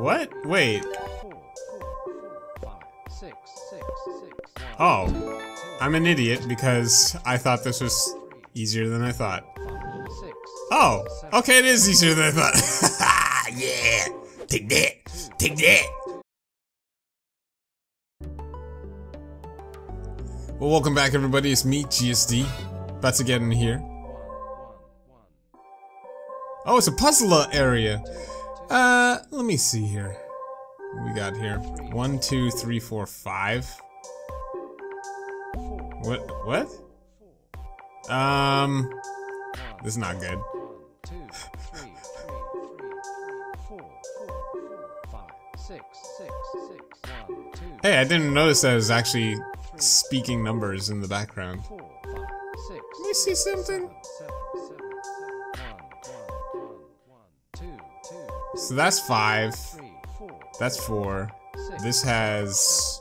What? Wait. Oh. I'm an idiot because I thought this was easier than I thought. Oh, okay, it is easier than I thought. Yeah! Take that! Take that! Well, welcome back, everybody. It's me, GSD. About to get in here. Oh, it's a puzzle area. Let me see here. What we got here? 1, 2, 3, 4, 5. What? This is not good. Hey, I didn't notice that I was actually speaking numbers in the background. Let me see something. So that's 5. That's 4. This has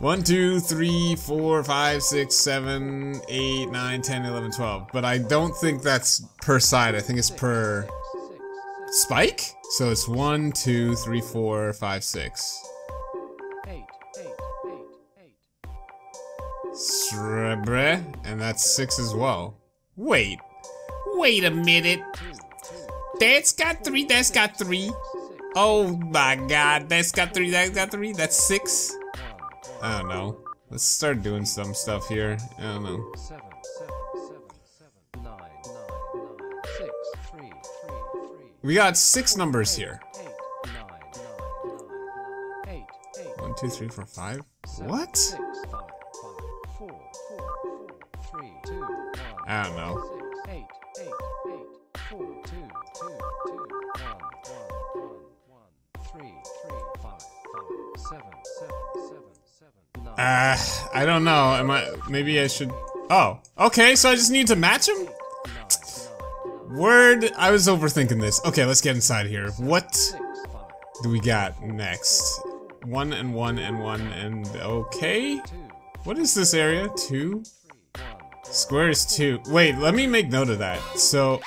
1, 2, 3, 4, 5, 6, 7, 8, 9, 10, 11, 12. But I don't think that's per side. I think it's per spike. So it's 1, 2, 3, 4, 5, 6. And that's 6 as well. Wait a minute. That's got 3. That's got 3. Oh my God. That's got 3. That's got 3. That's 6. I don't know. Let's start doing some stuff here. I don't know. We got 6 numbers here. 1, 2, 3, 4, 5. What? I don't know. I don't know. Maybe I should. Oh, okay. So I just need to match him. Word. I was overthinking this. Okay, let's get inside here. What do we got next? 1 and 1 and 1 and okay. What is this area? 2. Square is 2. Wait, let me make note of that. So,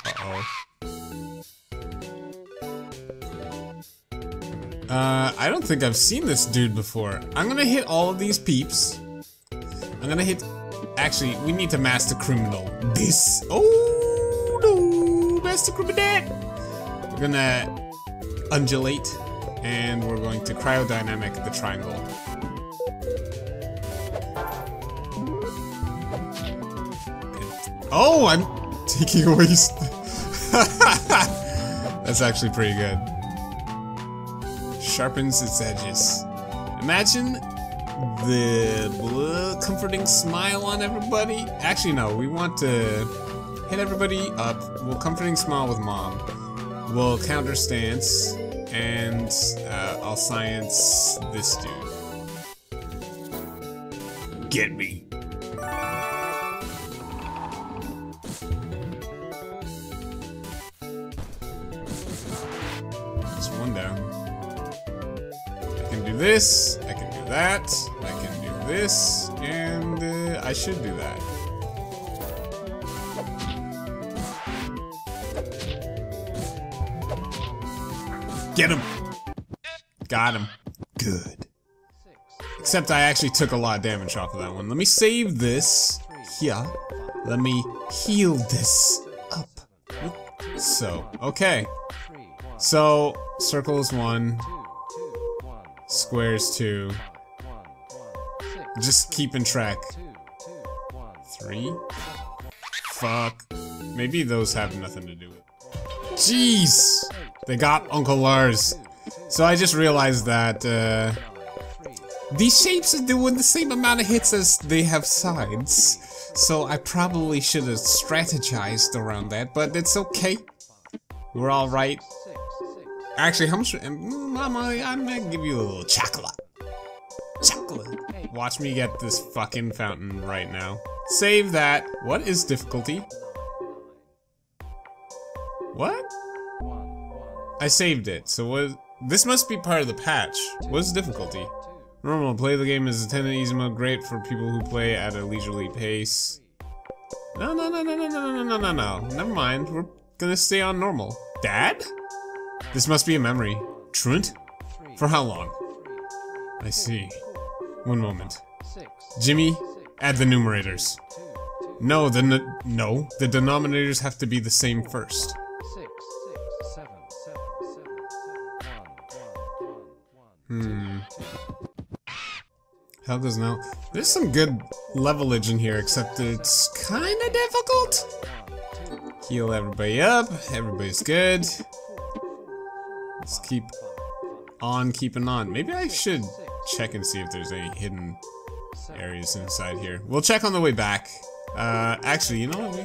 I don't think I've seen this dude before. I'm gonna hit all of these peeps. I'm gonna hit... Actually, we need to master criminal. This... Oh, no! Master criminal! We're gonna undulate, and we're going to cryodynamic the triangle. Oh, I'm taking away... That's actually pretty good. Sharpens its edges. Imagine the comforting smile on everybody. Actually, no, we want to hit everybody up. We'll comforting smile with mom. We'll counter stance, and I'll science this dude. Get me. That's one down. This, I can do that, I can do this, and I should do that. Get him! Got him. Good. Except I actually took a lot of damage off of that one. Let me save this here. Let me heal this up. So, okay. So, circle is 1. Squares 2. Just keeping track. 3. Fuck. Maybe those have nothing to do with it. Jeez! They got Uncle Lars. So I just realized that these shapes are doing the same amount of hits as they have sides. So I probably should have strategized around that, but it's okay. We're alright. Actually, how much? Mama, I'm gonna give you a little chocolate. Chocolate. Watch me get this fucking fountain right now. Save that. What is difficulty? What? I saved it. So what? This must be part of the patch. What's difficulty? Normal. Play the game as intended. Easy mode. Great for people who play at a leisurely pace. No. Never mind. We're gonna stay on normal. Dad? This must be a memory. Truant? For how long? I see. One moment. Jimmy, add the numerators. No, the denominators have to be the same first. How does now? There's some good levelage in here, except it's kinda difficult. Heal everybody up. Everybody's good. Let's keep on keeping on. Maybe I should check and see if there's any hidden areas inside here. We'll check on the way back. Actually, you know what?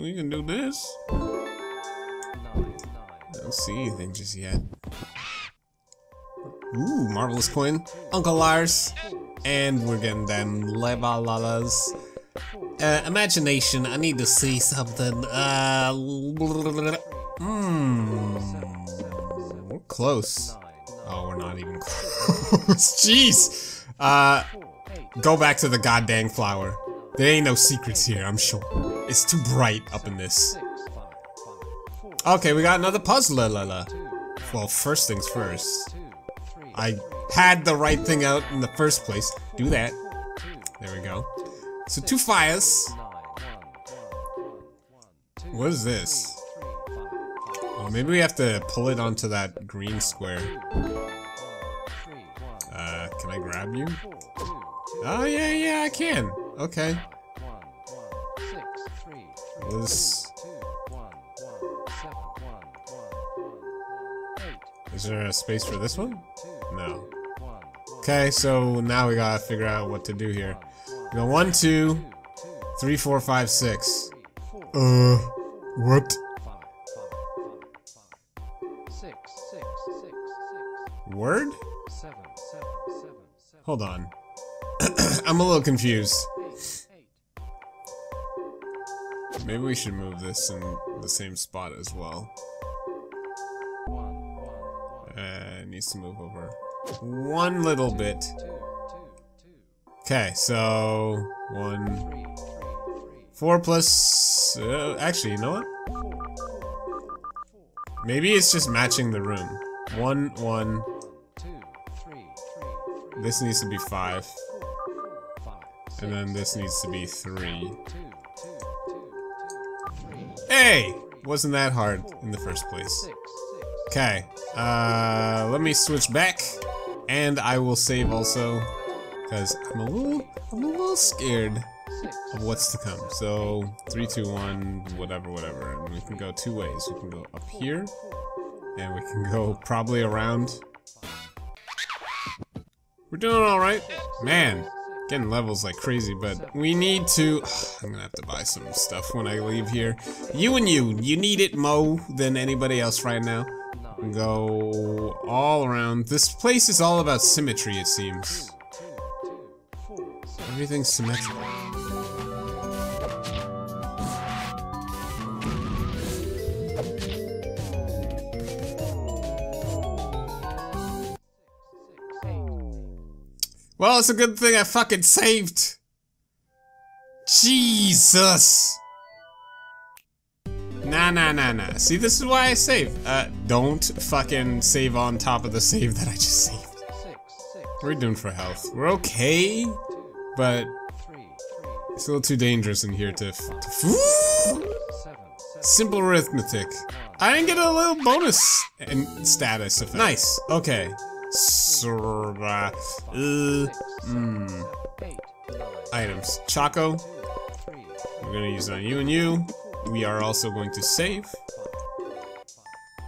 We can do this. I don't see anything just yet. Ooh, marvelous coin, Uncle Lars, and we're getting them levelalas. Imagination. I need to see something. We're close. Oh, we're not even close. Jeez. Go back to the goddamn flower. There ain't no secrets here, I'm sure. It's too bright up in this. Okay, we got another puzzle. Well, first things first. I had the right thing out in the first place. Do that. There we go. So, two fires. What is this? Oh, maybe we have to pull it onto that green square. Can I grab you? Oh, yeah, yeah, I can. Okay. This... Is there a space for this one? No. Okay, so now we gotta figure out what to do here. We got 1, 2, 3, 4, 5, 6. What? Word? Hold on. I'm a little confused. Maybe we should move this in the same spot as well. It needs to move over one little bit. Okay, so 1, 4 plus. Actually, you know what? Maybe it's just matching the room. 1, 1. This needs to be 5, and then this needs to be 3. Hey, wasn't that hard in the first place? Okay, let me switch back, and I will save also, because I'm a little scared of what's to come. So, 3, 2, 1, whatever, and we can go two ways. We can go up here, and we can go probably around. We're doing alright. Man, getting levels like crazy, but we need to... I'm gonna have to buy some stuff when I leave here. You and you, you need it more than anybody else right now. Go all around. This place is all about symmetry, it seems. Everything's symmetrical. Well, it's a good thing I fucking saved. Jesus. Nah. See, this is why I save. Don't fucking save on top of the save that I just saved. What are we doing for health? We're okay, but it's a little too dangerous in here to simple arithmetic. I didn't get a little bonus and status effect. Nice. Okay. Items. Choco. We're gonna use it on you and you. We are also going to save,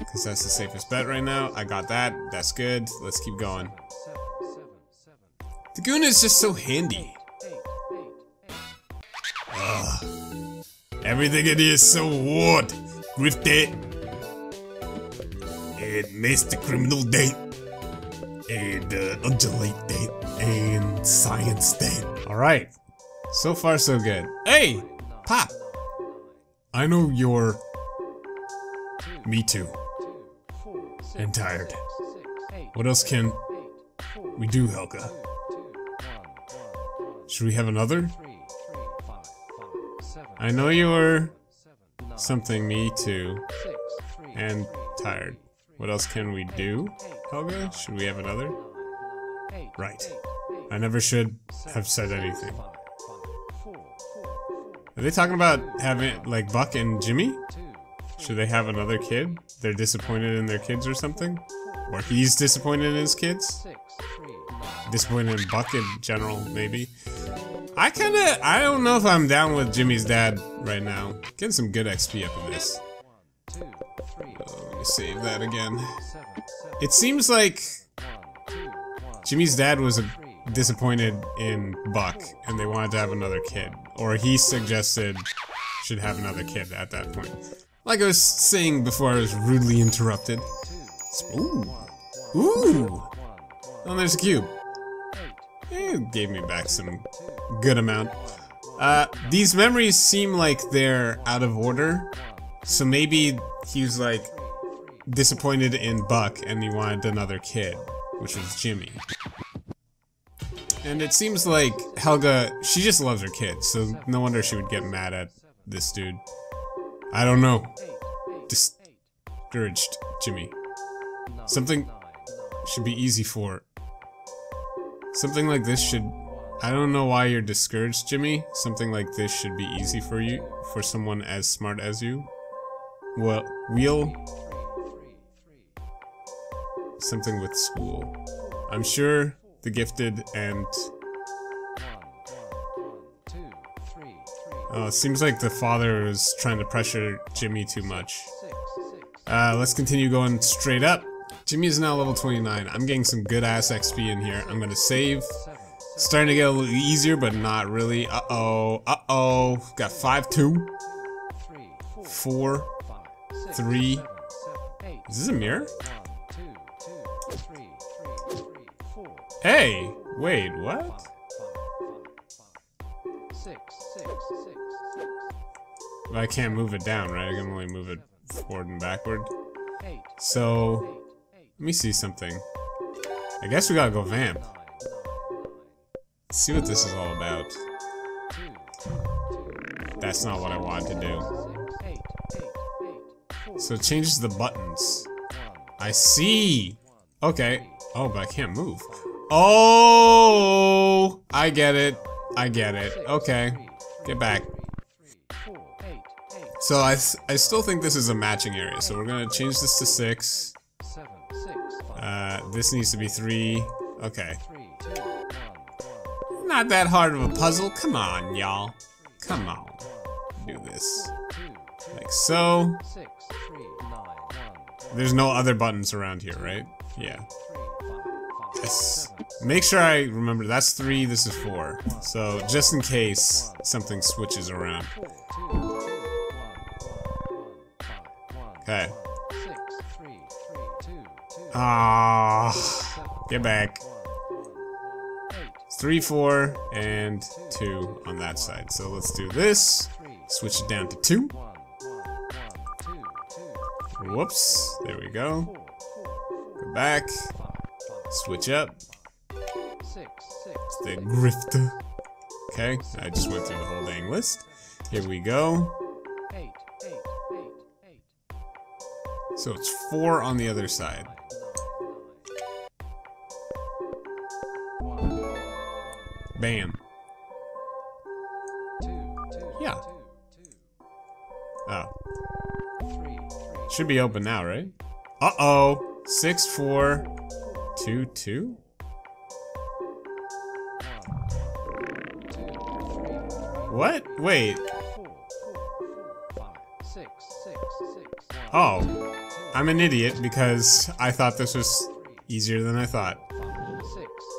because that's the safest bet right now. I got that. That's good. Let's keep going. The goon is just so handy. Ugh. Everything in here is so weird. Grifted. It missed the criminal date. And undulate date. And science date. Alright. So far so good. Hey! Pop! I know you're... Me too. And tired. What else can we do, Helga? Should we have another? I know you're... Something, me too. And tired. What else can we do, Helga? Should we have another? Right. I never should have said anything. Are they talking about having, like, Buck and Jimmy? Should they have another kid? They're disappointed in their kids or something? Or he's disappointed in his kids? Disappointed in Buck in general, maybe. I don't know if I'm down with Jimmy's dad right now. Getting some good XP up in this. Let me save that again. It seems like Jimmy's dad was disappointed in Buck, and they wanted to have another kid. Or he suggested should have another kid at that point. Like I was saying before I was rudely interrupted. Ooh. Ooh! Oh, there's a cube. It gave me back some good amount. These memories seem like they're out of order. So maybe he was, like, disappointed in Buck and he wanted another kid, which was Jimmy. And it seems like Helga, she just loves her kids, so no wonder she would get mad at this dude. I don't know. Discouraged Jimmy. Something should be easy for... Something like this should... I don't know why you're discouraged, Jimmy. Something like this should be easy for you, for someone as smart as you. Well, we'll... Something with school. I'm sure the gifted and... Oh, it seems like the father is trying to pressure Jimmy too much. Let's continue going straight up. Jimmy is now level 29. I'm getting some good ass XP in here. I'm gonna save. Starting to get a little easier, but not really. Uh-oh. Uh-oh. Got 5, 2. 4. 3. Is this a mirror? Hey! Wait, what? But I can't move it down, right? I can only move it forward and backward. So... Let me see something. I guess we gotta go vamp. Let's see what this is all about. That's not what I wanted to do. So it changes the buttons. I see! Okay. Oh, but I can't move. Oh! I get it. I get it. Okay. Get back. So I still think this is a matching area, so we're gonna change this to 6. This needs to be 3. Okay. Not that hard of a puzzle. Come on, y'all. Come on. Do this. Like so. There's no other buttons around here, right? Yeah. Yes. Make sure I remember. That's 3, this is 4. So, just in case something switches around. Okay. Ah, get back. 3, 4, and 2 on that side. So let's do this. Switch it down to 2. Whoops. There we go. Go back. Switch up. It's the grifter. Okay, I just went through the whole dang list. Here we go. So it's 4 on the other side. Bam. Yeah. Oh. Should be open now, right? Uh-oh. 6, 4, 2, 2. What? Wait. Oh. I'm an idiot because I thought this was easier than I thought.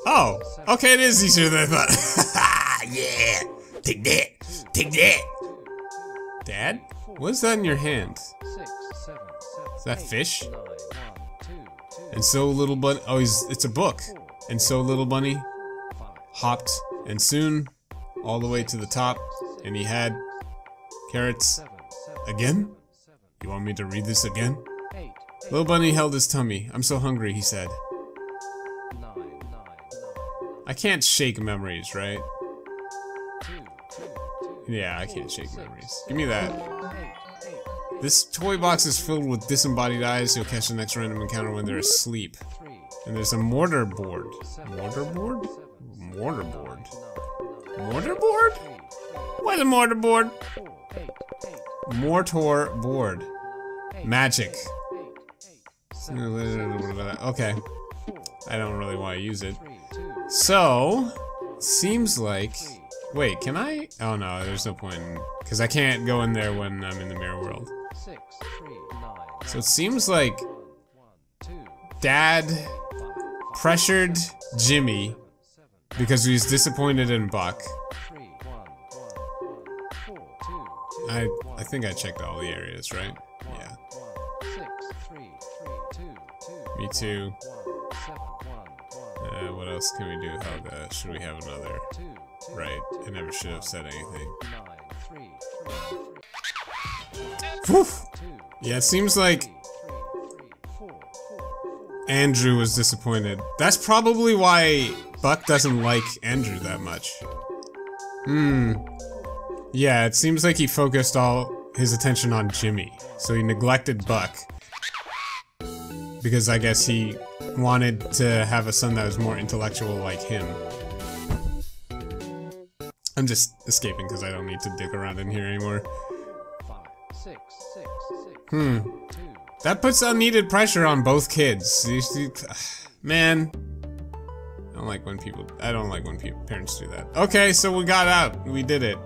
Oh, okay, it is easier than I thought. Yeah! Take that! Take that! Dad? What's that in your hand? Is that fish? And so little bunny... Oh, it's a book. And so little bunny hopped, and soon, all the way to the top, and he had carrots. Again? You want me to read this again? Little bunny held his tummy. I'm so hungry, he said. I can't shake memories, right? Yeah, I can't shake memories. Give me that. This toy box is filled with disembodied eyes. You'll catch the next random encounter when they're asleep. And there's a mortar board. Mortar board? Mortar board? Mortar board? What's a mortar board? Mortar board. Magic. Okay. I don't really want to use it. So, seems like... Wait, can I? Oh no, there's no point in... Because I can't go in there when I'm in the mirror world. So it seems like... Dad pressured Jimmy because he was disappointed in Buck. I think I checked all the areas, right? Yeah. Me too. What else can we do? Helga, should we have another? Right, I never should have said anything. Woof! Yeah, it seems like Andrew was disappointed. That's probably why Buck doesn't like Andrew that much. Hmm. Yeah, it seems like he focused all his attention on Jimmy. So he neglected Buck. Because I guess he wanted to have a son that was more intellectual like him. I'm just escaping because I don't need to dick around in here anymore. Hmm. That puts unneeded pressure on both kids. Man. I don't like when parents do that. Okay, so we got out. We did it.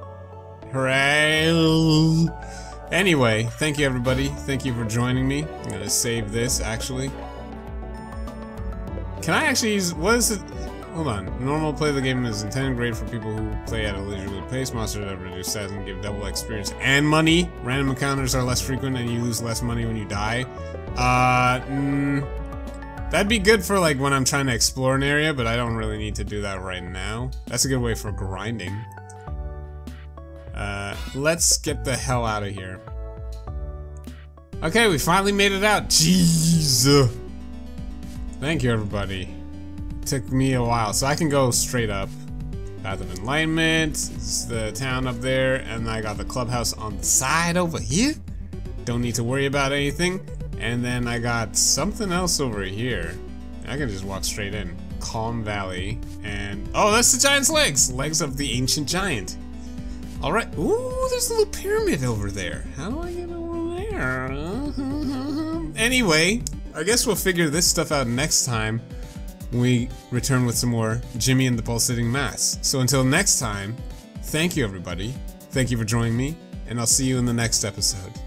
Hooray! Anyway, thank you everybody. Thank you for joining me. I'm gonna save this, actually. Can I actually use... What is it? Hold on. Normal play of the game is intended grade for people who play at a leisurely pace. Monsters have reduced stats and give double experience and money. Random encounters are less frequent and you lose less money when you die. That'd be good for like when I'm trying to explore an area, but I don't really need to do that right now. That's a good way for grinding. Let's get the hell out of here. Okay, we finally made it out. Jeez. Thank you, everybody. Took me a while, so I can go straight up. Bath of Enlightenment, it's the town up there, and I got the clubhouse on the side over here. Don't need to worry about anything. And then I got something else over here. I can just walk straight in. Calm Valley, and oh, that's the giant's legs! Legs of the ancient giant. Alright, ooh, there's a little pyramid over there. How do I get over there? Anyway, I guess we'll figure this stuff out next time. We return with some more Jimmy and the Pulsating Mass. So until next time, thank you everybody. Thank you for joining me, and I'll see you in the next episode.